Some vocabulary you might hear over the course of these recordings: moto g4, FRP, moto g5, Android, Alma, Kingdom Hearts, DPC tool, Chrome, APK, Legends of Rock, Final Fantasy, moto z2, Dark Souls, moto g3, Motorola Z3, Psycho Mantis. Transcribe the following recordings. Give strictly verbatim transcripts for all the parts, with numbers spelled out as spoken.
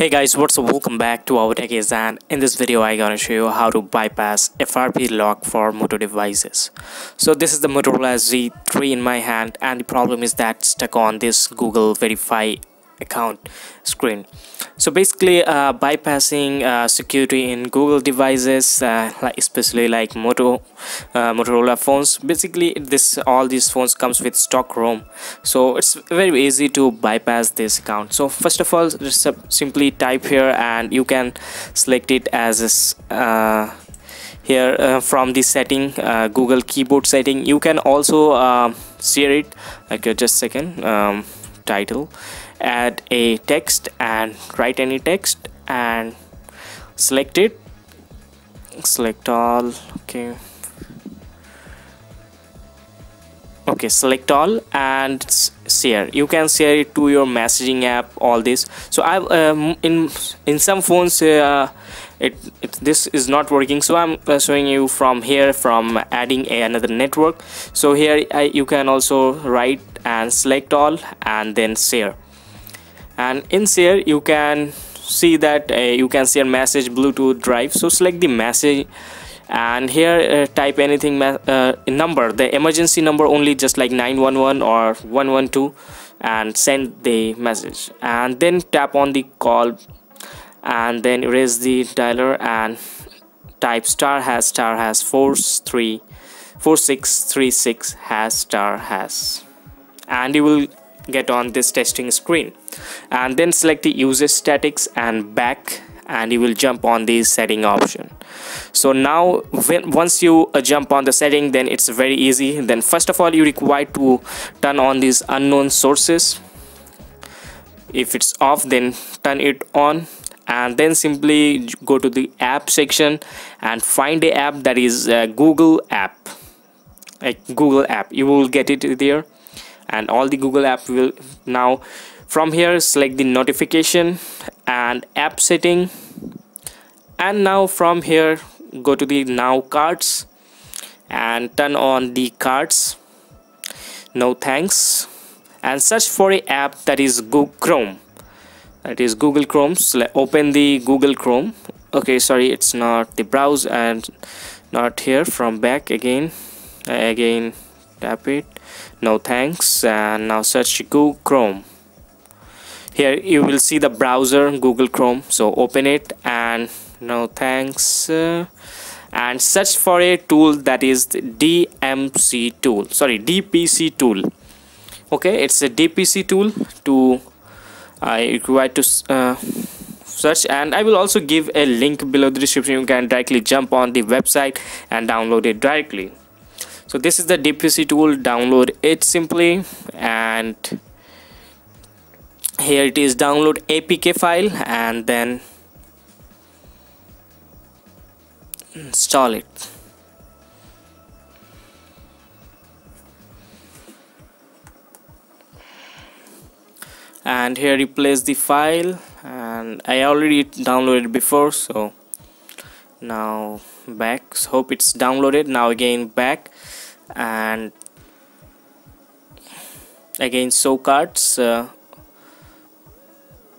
Hey guys, what's up? Welcome back to our tech is, and in this video I gonna show you how to bypass F R P lock for Moto devices. So this is the Motorola Z three in my hand, and the problem is that stuck on this Google verify account screen. So basically uh, bypassing uh, security in Google devices, uh, like especially like Moto uh, Motorola phones. Basically this all these phones comes with stock Chrome, so it's very easy to bypass this account. So first of all, just simply type here and you can select it as uh, here uh, from the setting, uh, Google keyboard setting. You can also uh, share it. Okay, just second um, title, add a text and write any text and select it, select all. Okay, okay, select all and share. You can share it to your messaging app, all this. So I um, in in some phones uh, it, it this is not working, so I'm showing you from here, from adding a, another network. So here I, you can also write and select all and then share. And in share you can see that uh, you can share message, Bluetooth drive. So select the message and here uh, type anything, uh, number, the emergency number only, just like nine one one or one one two, and send the message. And then tap on the call and then erase the dialer and type star has star has four three four six three six has star has, and you will get on this testing screen. And then select the user statics and back, and you will jump on the setting option. So now when, once you uh, jump on the setting, then it's very easy. Then first of all, you require to turn on these unknown sources. If it's off, then turn it on, and then simply go to the app section and find a app that is uh, Google app, like Google app. You will get it there. And all the Google app will now from here select the notification and app setting, and now from here go to the now cards and turn on the cards, no thanks, and search for a app that is Google Chrome, that is Google Chrome. Open the Google Chrome. Okay, sorry, it's not the browse and not here, from back again, again tap it, no thanks, and now search Google Chrome. Here you will see the browser Google Chrome, so open it and no thanks, uh, and search for a tool that is the D M C tool sorry D P C tool. Okay, it's a D P C tool to I uh, require to uh, search, and I will also give a link below the description. You can directly jump on the website and download it directly. So this is the D P C tool, download it simply, and here it is, download A P K file and then install it. And here replace the file, and I already downloaded before, so now back, hope it's downloaded. Now again back and again show cards. Uh,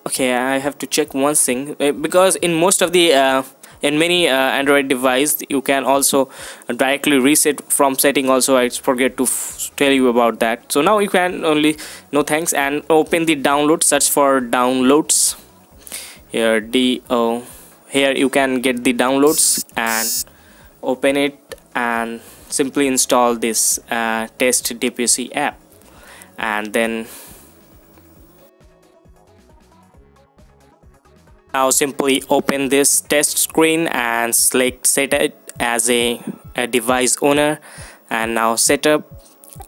okay, I have to check one thing, because in most of the uh, in many uh, Android device you can also directly reset from setting also. I forget to f tell you about that. So now you can only no thanks and open the download, search for downloads here, D O. Here you can get the downloads and open it and simply install this uh, test D P C app, and then now simply open this test screen and select set it as a, a device owner, and now setup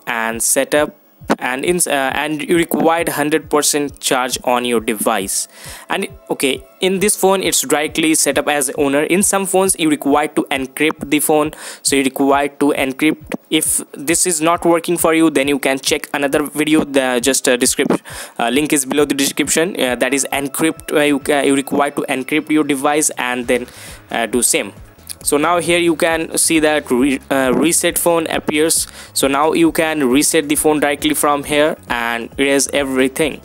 and setup. And in uh, and you required one hundred percent charge on your device. And okay, in this phone it's directly set up as owner. In some phones you require to encrypt the phone, so you require to encrypt. If this is not working for you, then you can check another video. The just uh, description uh, link is below the description, uh, that is encrypt. Uh, you, uh, you require to encrypt your device and then uh, do same. So now here you can see that re, uh, reset phone appears. So now you can reset the phone directly from here and erase everything.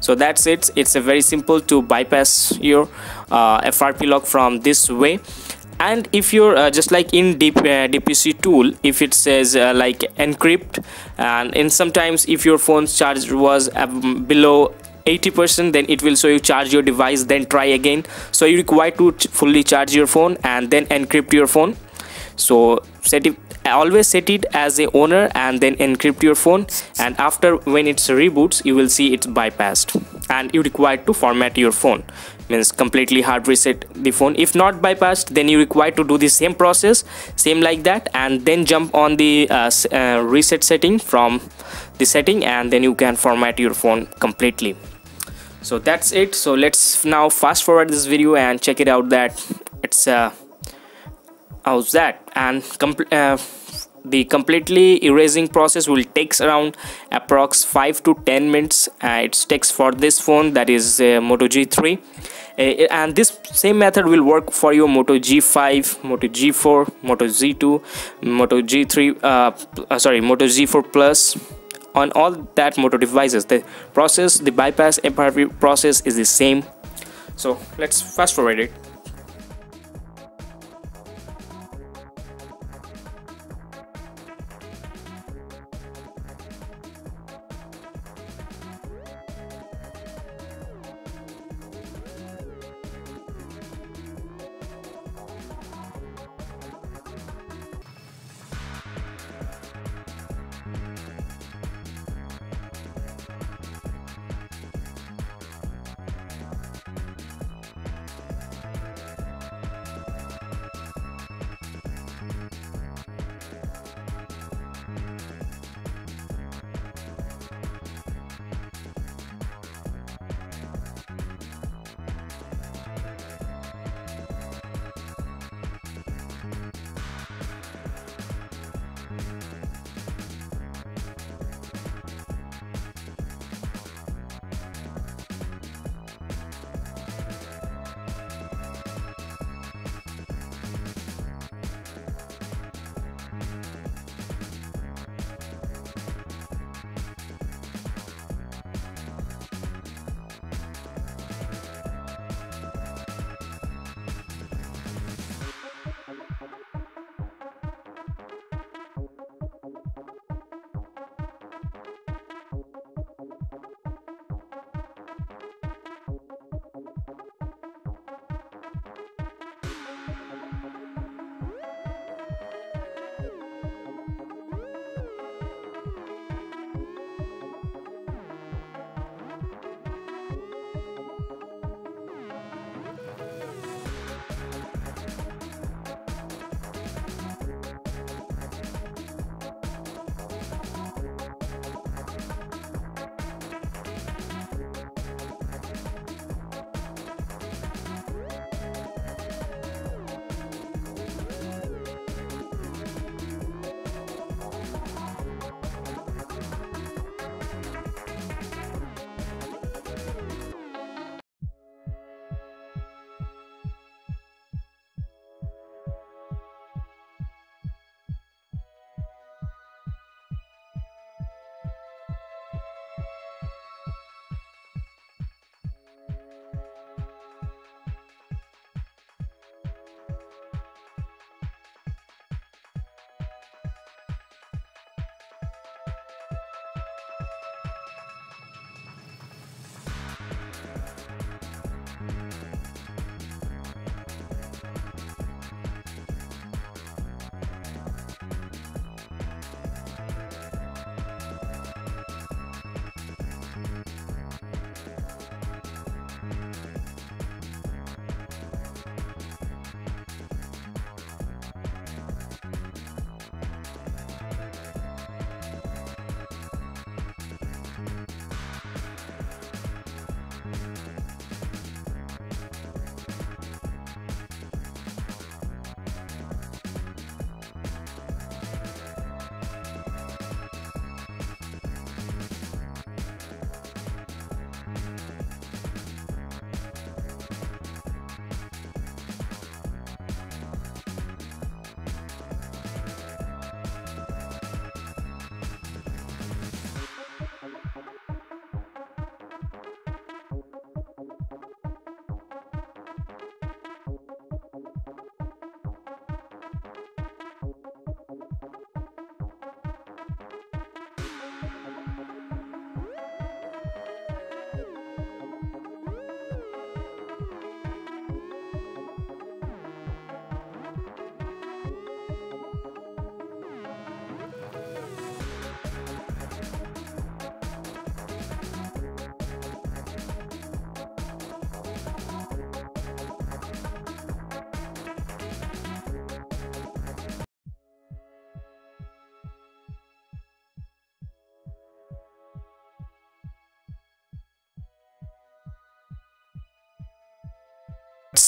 So that's it. It's a very simple to bypass your uh, F R P log from this way. And if you're uh, just like in D P, uh, D P C tool, if it says uh, like encrypt, and in sometimes if your phone's charge was um, below eighty percent, then it will show you charge your device, then try again. So you require to ch fully charge your phone and then encrypt your phone. So set it, always set it as a owner and then encrypt your phone, and after when it reboots you will see it's bypassed and you require to format your phone, means completely hard reset the phone. If not bypassed, then you require to do the same process, same like that, and then jump on the uh, uh, reset setting from the setting, and then you can format your phone completely. So that's it. So let's now fast forward this video and check it out that it's uh, how's that, and complete uh, the completely erasing process will takes around approx five to ten minutes. Uh, it takes for this phone, that is uh, Moto G three, uh, and this same method will work for your Moto G five, Moto G four, Moto Z two, Moto G three, uh, uh, sorry, Moto G four Plus. On all that Moto devices, the process, the bypass F R P process is the same. So let's fast forward it.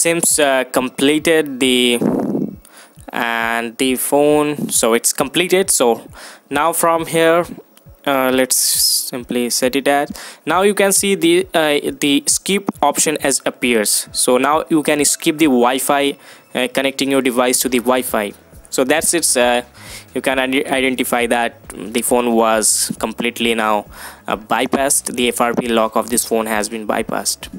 seems uh, completed the and the phone. So it's completed. So now from here, uh, let's simply set it as, now you can see the uh, the skip option as appears. So now you can skip the Wi-Fi, uh, connecting your device to the Wi-Fi. So that's it. Uh, you can identify that the phone was completely now uh, bypassed. The F R P lock of this phone has been bypassed.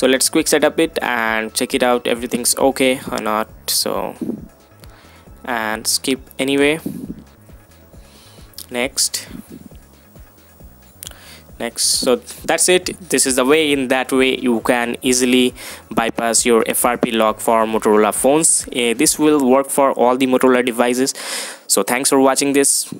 So let's quick setup it and check it out. Everything's okay or not. So and skip anyway. Next. Next. So that's it. This is the way. In that way you can easily bypass your F R P lock for Motorola phones. Uh, this will work for all the Motorola devices. So thanks for watching this.